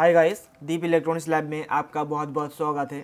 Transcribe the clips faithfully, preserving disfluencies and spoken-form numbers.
हाय guys, Deep electronics lab में आपका बहुत बहुत स्वागत है।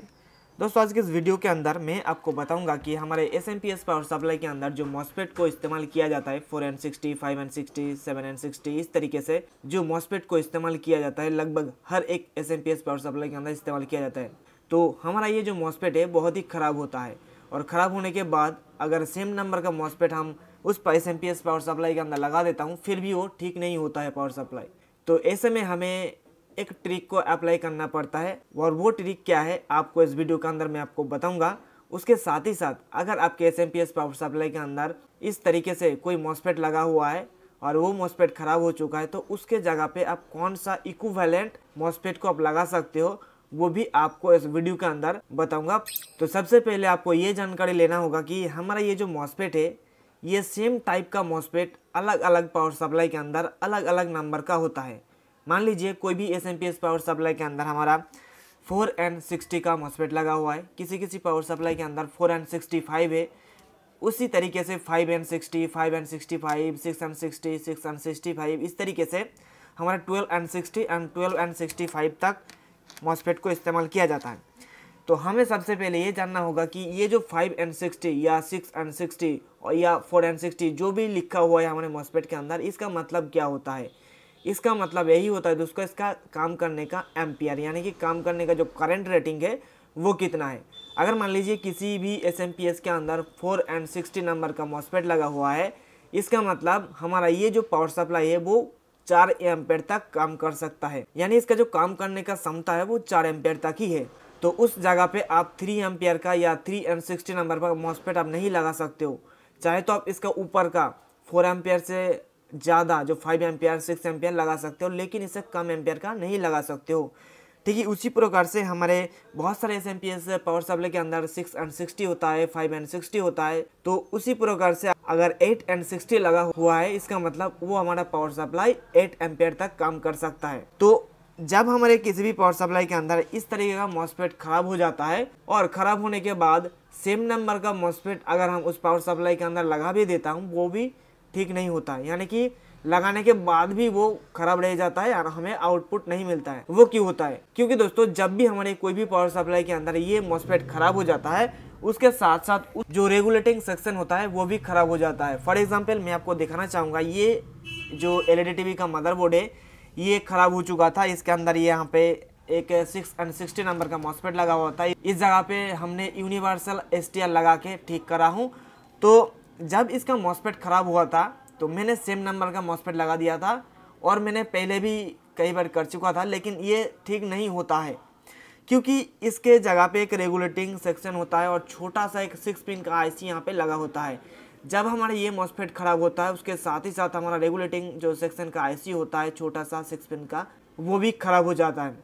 दोस्तों, आज के इस वीडियो के अंदर मैं आपको बताऊंगा कि हमारे S M P S power supply के अंदर जो मॉस्फेट को इस्तेमाल किया जाता है, four N sixty, five N sixty, seven N sixty, इस तरीके से जो मॉस्फेट को इस्तेमाल किया जाता है लगभग हर एक S M P S power supply के अंदर इस्तेमाल किया जाता है। तो हमारा ये जो मॉस्फेट है बहुत ही ख़राब होता है और ख़राब होने के बाद अगर सेम नंबर का मॉस्फेट हम उस S M P S power supply के अंदर लगा देता हूँ फिर भी वो ठीक नहीं होता है पावर सप्लाई। तो ऐसे में हमें एक ट्रिक को अप्लाई करना पड़ता है और वो ट्रिक क्या है आपको इस वीडियो के अंदर मैं आपको बताऊंगा। उसके साथ ही साथ अगर आपके S M P S power supply के अंदर इस तरीके से कोई मॉस्फेट लगा हुआ है और वो मॉस्फेट ख़राब हो चुका है तो उसके जगह पे आप कौन सा इक्विवेलेंट मॉस्फेट को आप लगा सकते हो वो भी आपको इस वीडियो के अंदर बताऊँगा। तो सबसे पहले आपको ये जानकारी लेना होगा कि हमारा ये जो मॉस्फेट है ये सेम टाइप का मॉस्फेट अलग अलग पावर सप्लाई के अंदर अलग अलग नंबर का होता है। मान लीजिए कोई भी S M P S power supply के अंदर हमारा फोर एन सिक्सटी का मॉस्फेट लगा हुआ है, किसी किसी पावर सप्लाई के अंदर फोर एन सिक्सटी फाइव है, उसी तरीके से five N sixty, five N sixty five, six N sixty, six N sixty five, इस तरीके से हमारा twelve N sixty and twelve N sixty five तक मॉस्फेट को इस्तेमाल किया जाता है। तो हमें सबसे पहले ये जानना होगा कि ये जो फाइव एन सिक्सटी या सिक्स एन सिक्सटी और या फोर एन सिक्सटी जो भी लिखा हुआ है हमारे मॉस्फेट के अंदर, इसका मतलब क्या होता है। इसका मतलब यही होता है दोस्तों, इसका काम करने का एम्पियर यानी कि काम करने का जो करंट रेटिंग है वो कितना है। अगर मान लीजिए किसी भी एस एम पी एस के अंदर फोर एन सिक्सटी नंबर का मॉस्फेट लगा हुआ है, इसका मतलब हमारा ये जो पावर सप्लाई है वो चार एम्पियर तक काम कर सकता है, यानी इसका जो काम करने का क्षमता है वो चार एम्पियर तक ही है। तो उस जगह पे आप थ्री एम्पियर का या थ्री एन सिक्सटी नंबर का मॉस्फेट आप नहीं लगा सकते हो। चाहे तो आप इसका ऊपर का फोर एम्पियर से ज़्यादा जो फाइव एम्पियर, सिक्स एम्पियर लगा सकते हो, लेकिन इससे कम एम्पियर का नहीं लगा सकते हो। ठीक है, उसी प्रकार से हमारे बहुत सारे S M P S power supply के अंदर सिक्स एन सिक्सटी होता है, फाइव एन सिक्सटी होता है। तो उसी प्रकार से अगर एट एन सिक्सटी लगा हुआ है इसका मतलब वो हमारा पावर सप्लाई एट एम्पियर तक काम कर सकता है। तो जब हमारे किसी भी पावर सप्लाई के अंदर इस तरीके का मॉस्फेट खराब हो जाता है और ख़राब होने के बाद सेम नंबर का मॉस्फेट अगर हम उस पावर सप्लाई के अंदर लगा भी देता हूँ वो भी ठीक नहीं होता है, यानी कि लगाने के बाद भी वो खराब रह जाता है और हमें आउटपुट नहीं मिलता है। वो क्यों होता है? क्योंकि दोस्तों जब भी हमारे कोई भी पावर सप्लाई के अंदर ये मॉस्फेट खराब हो जाता है उसके साथ साथ जो रेगुलेटिंग सेक्शन होता है वो भी खराब हो जाता है। फॉर एग्जांपल मैं आपको दिखाना चाहूँगा, ये जो एलईडी टीवी का मदरबोर्ड है ये खराब हो चुका था। इसके अंदर ये यहाँ पे एक सिक्स एंड सिक्सटी नंबर का मॉस्फेट लगा हुआ था। इस जगह पे हमने यूनिवर्सल एस टी आर लगा के ठीक करा हूँ। तो जब इसका मॉस्फेट ख़राब हुआ था तो मैंने सेम नंबर का मॉस्फेट लगा दिया था और मैंने पहले भी कई बार कर चुका था, लेकिन ये ठीक नहीं होता है क्योंकि इसके जगह पे एक रेगुलेटिंग सेक्शन होता है और छोटा सा एक सिक्स पिन का आईसी यहाँ पे लगा होता है। जब हमारा ये मॉस्फेट ख़राब होता है उसके साथ ही साथ हमारा रेगुलेटिंग जो सेक्शन का आईसी होता है छोटा सा सिक्स पिन का, वो भी ख़राब हो जाता है।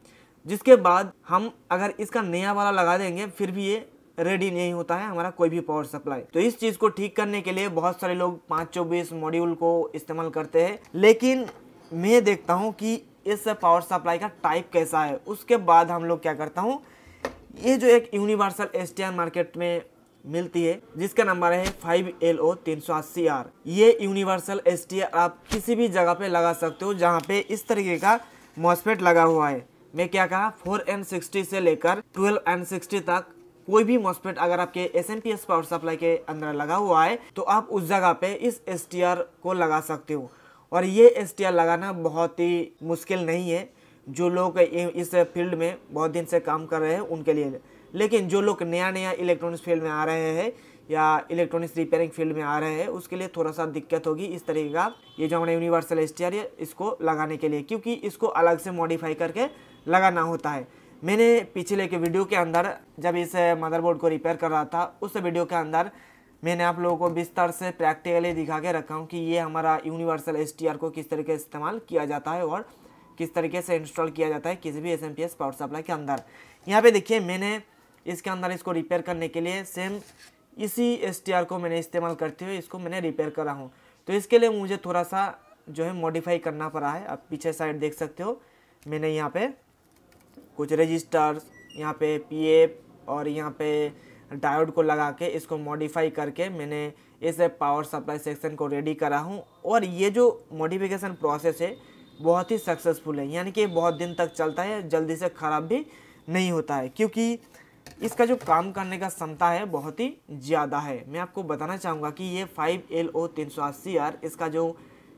जिसके बाद हम अगर इसका नया वाला लगा देंगे फिर भी ये रेडी नहीं होता है हमारा कोई भी पावर सप्लाई। तो इस चीज़ को ठीक करने के लिए बहुत सारे लोग पाँच चौबीस मॉड्यूल को इस्तेमाल करते हैं, लेकिन मैं देखता हूँ कि इस पावर सप्लाई का टाइप कैसा है। उसके बाद हम लोग क्या करता हूँ, ये जो एक universal S T R market में मिलती है जिसका नंबर है five L O three eight zero R, ये यूनिवर्सल एस टी आर आप किसी भी जगह पे लगा सकते हो जहाँ पे इस तरीके का मॉस्फेट लगा हुआ है। मैं क्या कहा, फोर एन सिक्सटी से लेकर ट्वेल्व एन सिक्सटी तक कोई भी मॉस्फेट अगर आपके S M P S power supply के अंदर लगा हुआ है तो आप उस जगह पे इस एस टी आर को लगा सकते हो। और ये एस टी आर लगाना बहुत ही मुश्किल नहीं है, जो लोग इस फील्ड में बहुत दिन से काम कर रहे हैं उनके लिए। लेकिन जो लोग नया नया इलेक्ट्रॉनिक्स फील्ड में आ रहे हैं या इलेक्ट्रॉनिक्स रिपेयरिंग फील्ड में आ रहे हैं उसके लिए थोड़ा सा दिक्कत होगी इस तरीके का ये जो हमारा यूनिवर्सल एस टी आर है इसको लगाने के लिए, क्योंकि इसको अलग से मॉडिफाई करके लगाना होता है। मैंने पिछले के वीडियो के अंदर जब इस मदरबोर्ड को रिपेयर कर रहा था उस वीडियो के अंदर मैंने आप लोगों को विस्तार से प्रैक्टिकली दिखा के रखा हूँ कि ये हमारा यूनिवर्सल एस टी आर को किस तरीके से इस्तेमाल किया जाता है और किस तरीके से इंस्टॉल किया जाता है किसी भी S M P S power supply के अंदर। यहाँ पे देखिए मैंने इसके अंदर इसको रिपेयर करने के लिए सेम इसी एस टी आर को मैंने इस्तेमाल करते हुए इसको मैंने रिपेयर करा हूँ। तो इसके लिए मुझे थोड़ा सा जो है मॉडिफाई करना पड़ा है। आप पीछे साइड देख सकते हो मैंने यहाँ पर कुछ रजिस्टर्स, यहाँ पे पी एफ और यहाँ पे डायोड को लगा के इसको मॉडिफाई करके मैंने इस पावर सप्लाई सेक्शन को रेडी करा हूँ। और ये जो मॉडिफिकेशन प्रोसेस है बहुत ही सक्सेसफुल है, यानी कि बहुत दिन तक चलता है, जल्दी से ख़राब भी नहीं होता है, क्योंकि इसका जो काम करने का क्षमता है बहुत ही ज़्यादा है। मैं आपको बताना चाहूँगा कि ये five L O three eighty R इसका जो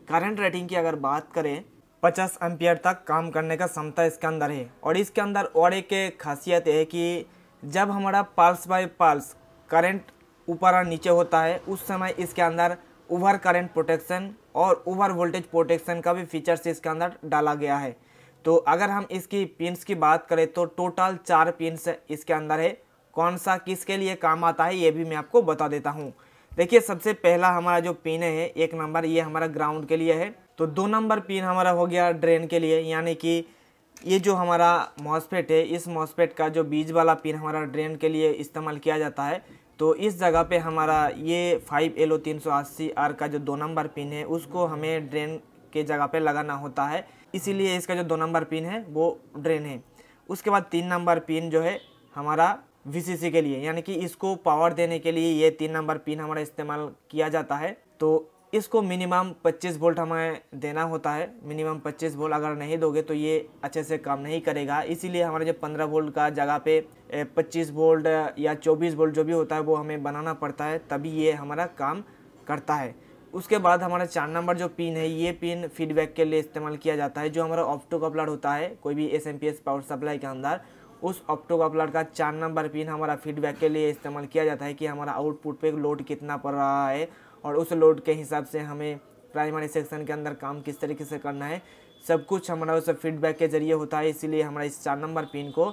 करंट रेटिंग की अगर बात करें पचास एम्पियर तक काम करने का क्षमता इसके अंदर है। और इसके अंदर और एक खासियत है कि जब हमारा पल्स बाय पल्स करंट ऊपर और नीचे होता है उस समय इसके अंदर ओवर करंट प्रोटेक्शन और ओवर वोल्टेज प्रोटेक्शन का भी फीचर्स इसके अंदर डाला गया है। तो अगर हम इसकी पिन्स की बात करें तो टोटल चार पिन्स इसके अंदर है, कौन सा किसके लिए काम आता है ये भी मैं आपको बता देता हूँ। देखिए सबसे पहला हमारा जो पिन है एक नंबर ये हमारा ग्राउंड के लिए है, तो दो नंबर पिन हमारा हो गया ड्रेन के लिए, यानी कि ये जो हमारा मॉस्फेट है इस मॉस्फेट का जो बीज वाला पिन हमारा ड्रेन के लिए इस्तेमाल किया जाता है। तो इस जगह पे हमारा ये five L O three eighty R का जो दो नंबर पिन है उसको हमें ड्रेन के जगह पे लगाना होता है, इसीलिए इसका जो दो नंबर पिन है वो ड्रेन है। उसके बाद तीन नंबर पिन जो है हमारा वी सी सी के लिए, यानी कि इसको पावर देने के लिए ये तीन नंबर पिन हमारा इस्तेमाल किया जाता है। तो इसको मिनिमम पच्चीस वोल्ट हमें देना होता है, मिनिमम पच्चीस वोल्ट अगर नहीं दोगे तो ये अच्छे से काम नहीं करेगा, इसीलिए हमारे जो पंद्रह वोल्ट का जगह पे पच्चीस वोल्ट या चौबीस वोल्ट जो भी होता है वो हमें बनाना पड़ता है, तभी ये हमारा काम करता है। उसके बाद हमारा चार नंबर जो पिन है ये पिन फीडबैक के लिए इस्तेमाल किया जाता है, जो हमारा ऑप्टोकॉपलर होता है कोई भी S M P S power supply के अंदर, उस ऑप्टोकॉपलर का चार नंबर पिन हमारा फीडबैक के लिए इस्तेमाल किया जाता है कि हमारा आउटपुट पे लोड कितना पड़ रहा है और उस लोड के हिसाब से हमें प्राइमरी सेक्शन के अंदर काम किस तरीके से करना है, सब कुछ हमारा उस फीडबैक के ज़रिए होता है। इसीलिए हमारा इस चार नंबर पिन को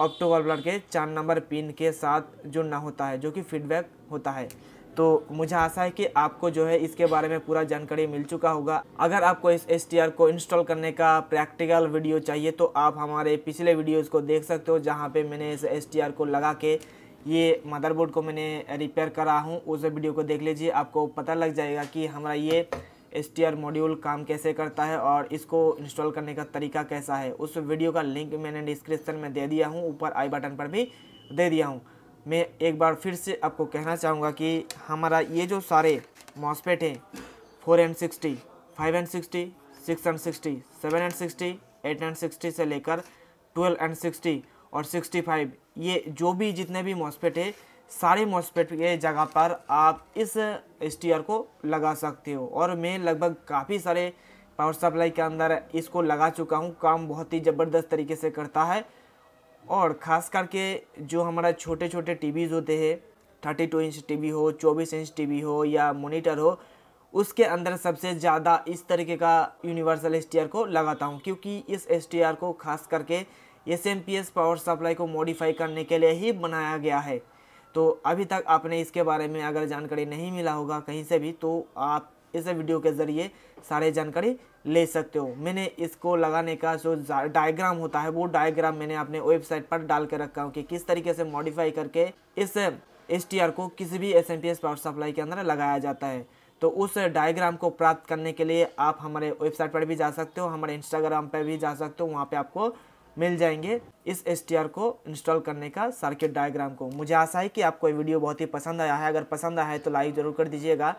ऑप्टोकॉपलर के चार नंबर पिन के साथ जुड़ना होता है जो कि फीडबैक होता है। तो मुझे आशा है कि आपको जो है इसके बारे में पूरा जानकारी मिल चुका होगा। अगर आपको इस एस टी आर को इंस्टॉल करने का प्रैक्टिकल वीडियो चाहिए तो आप हमारे पिछले वीडियोस को देख सकते हो, जहां पे मैंने इस एस टी आर को लगा के ये मदरबोर्ड को मैंने रिपेयर करा हूं, उस वीडियो को देख लीजिए, आपको पता लग जाएगा कि हमारा ये एस टी आर मॉड्यूल काम कैसे करता है और इसको इंस्टॉल करने का तरीका कैसा है। उस वीडियो का लिंक मैंने डिस्क्रिप्शन में दे दिया हूँ, ऊपर आई बटन पर भी दे दिया हूँ। मैं एक बार फिर से आपको कहना चाहूँगा कि हमारा ये जो सारे मॉस्फेट हैं four N sixty, five N sixty, six N sixty, seven N sixty, eight N sixty से लेकर ट्वेल्व एन सिक्सटी और सिक्सटी फाइव, ये जो भी जितने भी मॉस्फेट है सारे मॉस्फेट के जगह पर आप इस एसटीआर को लगा सकते हो। और मैं लगभग काफ़ी सारे पावर सप्लाई के अंदर इसको लगा चुका हूँ, काम बहुत ही ज़बरदस्त तरीके से करता है। और ख़ास करके जो हमारा छोटे छोटे टीवीज़ होते हैं, थर्टी टू इंच टीवी हो, चौबीस इंच टीवी हो या मॉनिटर हो, उसके अंदर सबसे ज़्यादा इस तरीके का यूनिवर्सल एसटीआर को लगाता हूं, क्योंकि इस एसटीआर को खास करके एसएमपीएस पावर सप्लाई को मॉडिफाई करने के लिए ही बनाया गया है। तो अभी तक आपने इसके बारे में अगर जानकारी नहीं मिला होगा कहीं से भी तो आप इस वीडियो के ज़रिए सारे जानकारी ले सकते हो। मैंने इसको लगाने का जो डायग्राम होता है वो डायग्राम मैंने अपने वेबसाइट पर डाल के रखा हूँ कि किस तरीके से मॉडिफाई करके इस एसटीआर को किसी भी एसएमपीएस पावर सप्लाई के अंदर लगाया जाता है। तो उस डायग्राम को प्राप्त करने के लिए आप हमारे वेबसाइट पर भी जा सकते हो, हमारे इंस्टाग्राम पर भी जा सकते हो, वहाँ पर आपको मिल जाएंगे इस एसटीआर को इंस्टॉल करने का सर्किट डायग्राम को। मुझे आशा है कि आपको ये वीडियो बहुत ही पसंद आया है, अगर पसंद आया है तो लाइक ज़रूर कर दीजिएगा।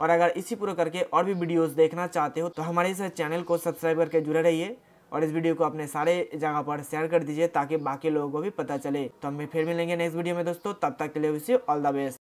और अगर इसी पूरा करके और भी वीडियोस देखना चाहते हो तो हमारे इस चैनल को सब्सक्राइब करके जुड़े रहिए और इस वीडियो को अपने सारे जगह पर शेयर कर दीजिए ताकि बाकी लोगों को भी पता चले। तो हम फिर मिलेंगे नेक्स्ट वीडियो में दोस्तों, तब तक के लिए wish you all the best.